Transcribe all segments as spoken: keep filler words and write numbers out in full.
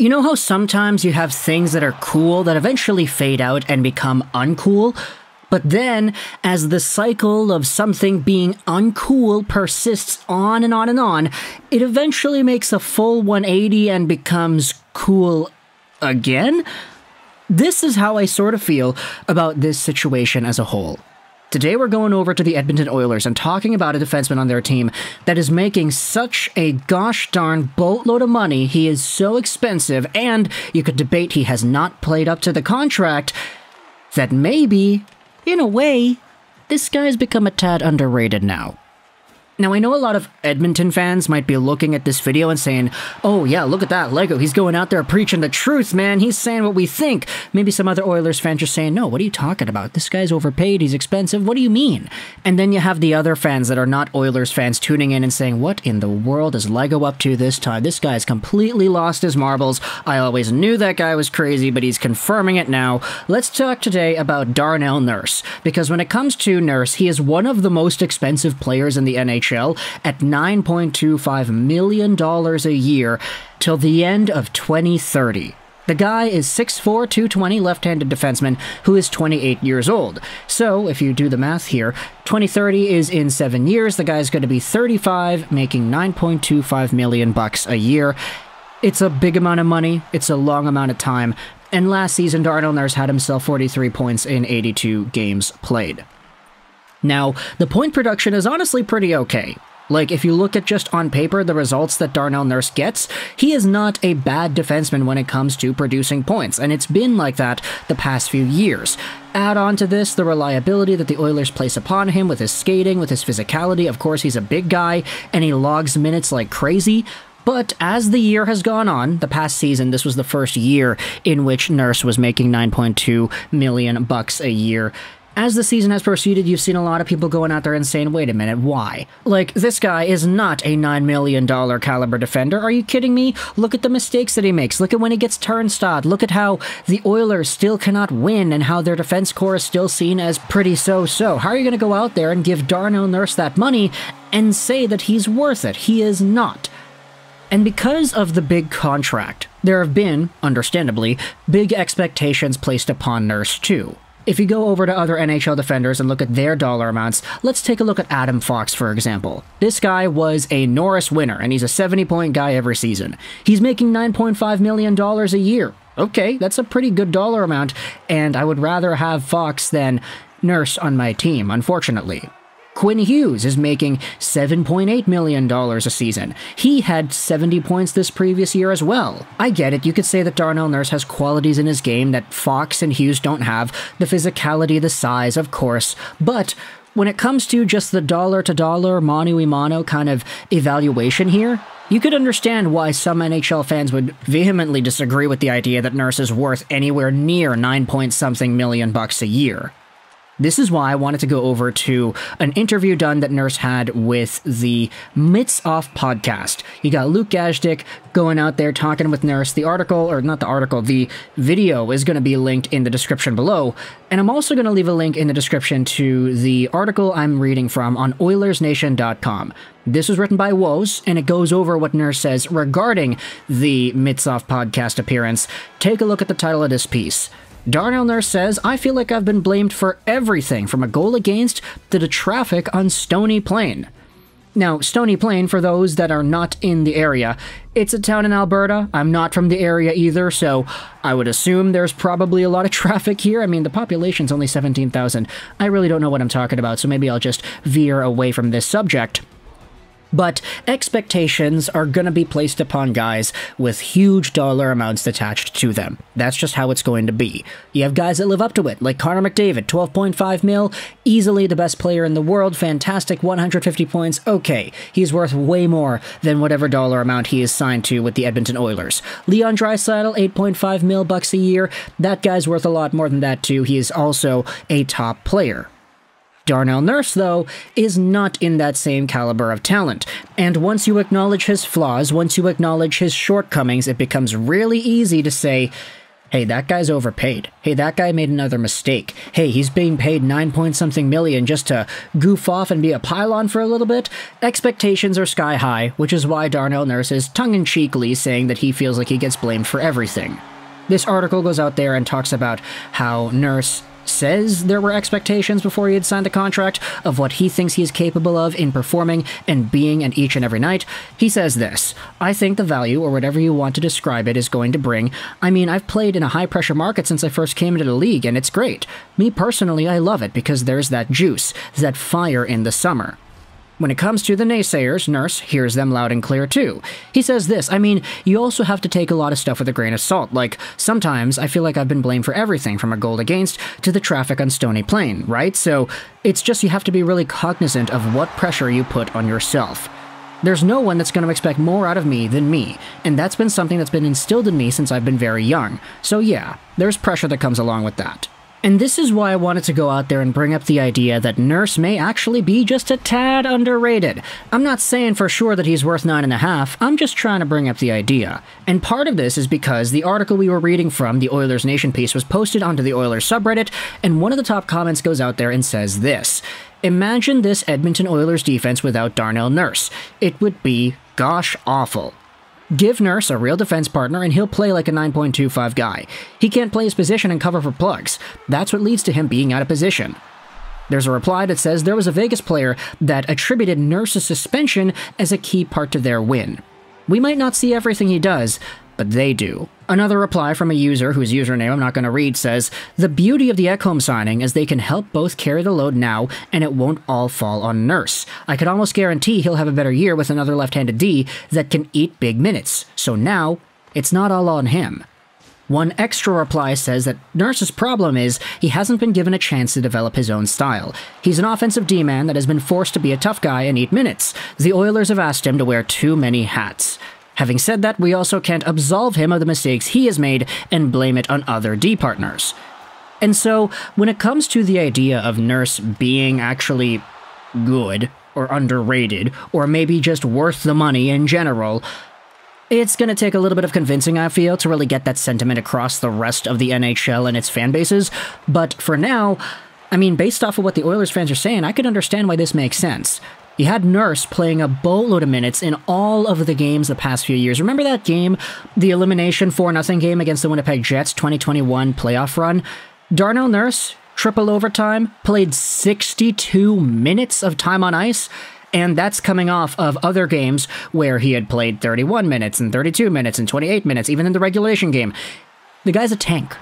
You know how sometimes you have things that are cool that eventually fade out and become uncool? But then, as the cycle of something being uncool persists on and on and on, it eventually makes a full one eighty and becomes cool again? This is how I sort of feel about this situation as a whole. Today we're going over to the Edmonton Oilers and talking about a defenseman on their team that is making such a gosh darn boatload of money, he is so expensive, and you could debate he has not played up to the contract, that maybe, in a way, this guy's become a tad underrated now. Now, I know a lot of Edmonton fans might be looking at this video and saying, oh yeah, look at that, Lego, he's going out there preaching the truth, man, he's saying what we think. Maybe some other Oilers fans are saying, no, what are you talking about? This guy's overpaid, he's expensive, what do you mean? And then you have the other fans that are not Oilers fans tuning in and saying, what in the world is Lego up to this time? This guy's completely lost his marbles. I always knew that guy was crazy, but he's confirming it now. Let's talk today about Darnell Nurse, because when it comes to Nurse, he is one of the most expensive players in the N H L. At nine point two five million dollars a year till the end of twenty thirty. The guy is six four, two twenty, left-handed defenseman who is twenty-eight years old. So, if you do the math here, twenty thirty is in seven years. The guy's going to be thirty-five, making nine point two five million bucks a year. It's a big amount of money. It's a long amount of time. And last season, Darnell Nurse had himself forty-three points in eighty-two games played. Now, the point production is honestly pretty okay. Like, if you look at just on paper the results that Darnell Nurse gets, he is not a bad defenseman when it comes to producing points, and it's been like that the past few years. Add on to this the reliability that the Oilers place upon him with his skating, with his physicality. Of course, he's a big guy, and he logs minutes like crazy. But as the year has gone on, the past season, this was the first year in which Nurse was making nine point two million bucks a year. As the season has proceeded, you've seen a lot of people going out there and saying, wait a minute, why? Like, this guy is not a nine million dollar caliber defender. Are you kidding me? Look at the mistakes that he makes. Look at when he gets turnstiled. Look at how the Oilers still cannot win and how their defense core is still seen as pretty so-so. How are you going to go out there and give Darnell Nurse that money and say that he's worth it? He is not. And because of the big contract, there have been, understandably, big expectations placed upon Nurse too. If you go over to other N H L defenders and look at their dollar amounts, let's take a look at Adam Fox, for example. This guy was a Norris winner, and he's a seventy point guy every season. He's making nine point five million dollars a year. Okay, that's a pretty good dollar amount, and I would rather have Fox than Nurse on my team, unfortunately. Quinn Hughes is making seven point eight million dollars a season. He had seventy points this previous year as well. I get it, you could say that Darnell Nurse has qualities in his game that Fox and Hughes don't have, the physicality, the size, of course, but when it comes to just the dollar-to-dollar, mano-a-mano kind of evaluation here, you could understand why some N H L fans would vehemently disagree with the idea that Nurse is worth anywhere near nine point something million bucks a year. This is why I wanted to go over to an interview done that Nurse had with the Mitsoff podcast. You got Luke Gajdic going out there talking with Nurse. The article, or not the article, the video is going to be linked in the description below. And I'm also going to leave a link in the description to the article I'm reading from on Oilers Nation dot com. This was written by Woz, and it goes over what Nurse says regarding the Mitsoff podcast appearance. Take a look at the title of this piece. Darnell Nurse says, I feel like I've been blamed for everything, from a goal against to the traffic on Stony Plain. Now, Stony Plain, for those that are not in the area, it's a town in Alberta. I'm not from the area either, so I would assume there's probably a lot of traffic here. I mean, the population's only seventeen thousand. I really don't know what I'm talking about, so maybe I'll just veer away from this subject. But expectations are going to be placed upon guys with huge dollar amounts attached to them. That's just how it's going to be. You have guys that live up to it, like Connor McDavid, twelve point five mil, easily the best player in the world, fantastic, one hundred fifty points, okay. He's worth way more than whatever dollar amount he is signed to with the Edmonton Oilers. Leon Draisaitl, eight point five mil bucks a year, that guy's worth a lot more than that too. He is also a top player. Darnell Nurse, though, is not in that same caliber of talent, and once you acknowledge his flaws, once you acknowledge his shortcomings, it becomes really easy to say, Hey, that guy's overpaid. Hey, that guy made another mistake. Hey, he's being paid nine point something million just to goof off and be a pylon for a little bit. Expectations are sky high, which is why Darnell Nurse is tongue-in-cheekly saying that he feels like he gets blamed for everything. This article goes out there and talks about how Nurse says there were expectations before he had signed the contract of what he thinks he is capable of in performing and being and each and every night. He says this: I think the value, or whatever you want to describe it, is going to bring. I mean, I've played in a high pressure market since I first came into the league, and it's great. Me personally, I love it because there's that juice, that fire in the summer. When it comes to the naysayers, Nurse hears them loud and clear too. He says this: I mean, you also have to take a lot of stuff with a grain of salt. Like, sometimes I feel like I've been blamed for everything from a goal against to the traffic on Stony Plain, right? So it's just you have to be really cognizant of what pressure you put on yourself. There's no one that's going to expect more out of me than me, and that's been something that's been instilled in me since I've been very young. So yeah, there's pressure that comes along with that. And this is why I wanted to go out there and bring up the idea that Nurse may actually be just a tad underrated. I'm not saying for sure that he's worth nine and a half, I'm just trying to bring up the idea. And part of this is because the article we were reading from, the Oilers Nation piece, was posted onto the Oilers subreddit, and one of the top comments goes out there and says this: imagine this Edmonton Oilers defense without Darnell Nurse. It would be gosh awful. Give Nurse a real defense partner and he'll play like a nine point two five guy. He can't play his position and cover for plugs. That's what leads to him being out of position. There's a reply that says there was a Vegas player that attributed Nurse's suspension as a key part to their win. We might not see everything he does, but they do. Another reply from a user whose username I'm not going to read says, the beauty of the Ekholm signing is they can help both carry the load now, and it won't all fall on Nurse. I could almost guarantee he'll have a better year with another left-handed D that can eat big minutes. So now, it's not all on him. One extra reply says that Nurse's problem is he hasn't been given a chance to develop his own style. He's an offensive D-man that has been forced to be a tough guy and eat minutes. The Oilers have asked him to wear too many hats. Having said that, we also can't absolve him of the mistakes he has made and blame it on other D partners. And so, when it comes to the idea of Nurse being actually good, or underrated, or maybe just worth the money in general, it's going to take a little bit of convincing, I feel, to really get that sentiment across the rest of the N H L and its fan bases. But for now, I mean, based off of what the Oilers fans are saying, I could understand why this makes sense. You had Nurse playing a boatload of minutes in all of the games the past few years. Remember that game, the elimination four nothing game against the Winnipeg Jets twenty twenty-one playoff run? Darnell Nurse, triple overtime, played sixty-two minutes of time on ice, and that's coming off of other games where he had played thirty-one minutes and thirty-two minutes and twenty-eight minutes, even in the regulation game. The guy's a tank.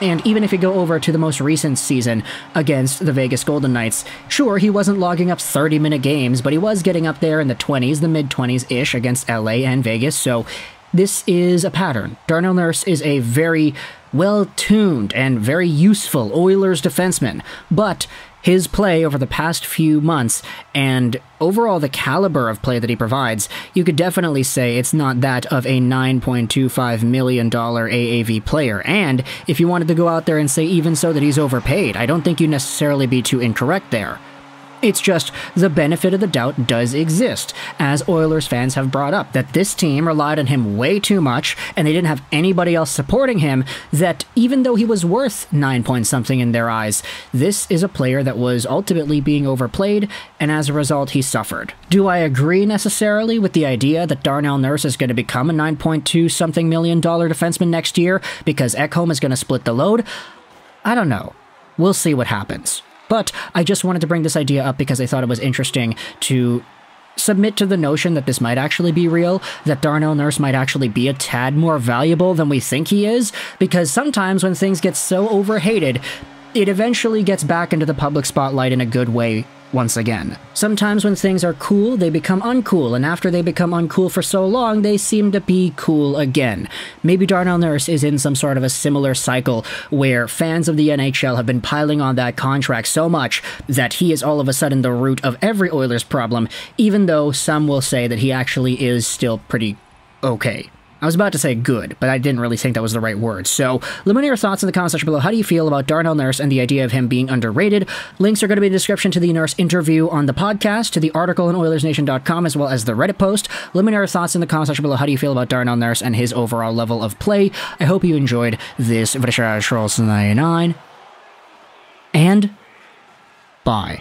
And even if you go over to the most recent season against the Vegas Golden Knights, sure, he wasn't logging up thirty-minute games, but he was getting up there in the twenties, the mid-twenties-ish against L A and Vegas, so this is a pattern. Darnell Nurse is a very well-tuned and very useful Oilers defenseman, but his play over the past few months and overall the caliber of play that he provides, you could definitely say it's not that of a nine point two five million dollar A A V player. And if you wanted to go out there and say even so that he's overpaid, I don't think you'd necessarily be too incorrect there. It's just the benefit of the doubt does exist, as Oilers fans have brought up, that this team relied on him way too much, and they didn't have anybody else supporting him, that even though he was worth nine point something in their eyes, this is a player that was ultimately being overplayed, and as a result, he suffered. Do I agree necessarily with the idea that Darnell Nurse is going to become a nine point two something million dollar defenseman next year because Ekholm is going to split the load? I don't know. We'll see what happens. But I just wanted to bring this idea up because I thought it was interesting to submit to the notion that this might actually be real, that Darnell Nurse might actually be a tad more valuable than we think he is, because sometimes when things get so overhated, it eventually gets back into the public spotlight in a good way once again. Sometimes when things are cool, they become uncool, and after they become uncool for so long, they seem to be cool again. Maybe Darnell Nurse is in some sort of a similar cycle where fans of the N H L have been piling on that contract so much that he is all of a sudden the root of every Oilers problem, even though some will say that he actually is still pretty okay. I was about to say good, but I didn't really think that was the right word. So let me know your thoughts in the comment section below. How do you feel about Darnell Nurse and the idea of him being underrated? Links are going to be in the description to the Nurse interview on the podcast, to the article on Oilers Nation dot com, as well as the Reddit post. Let me know your thoughts in the comment section below. How do you feel about Darnell Nurse and his overall level of play? I hope you enjoyed this legorocks ninety-nine. And bye.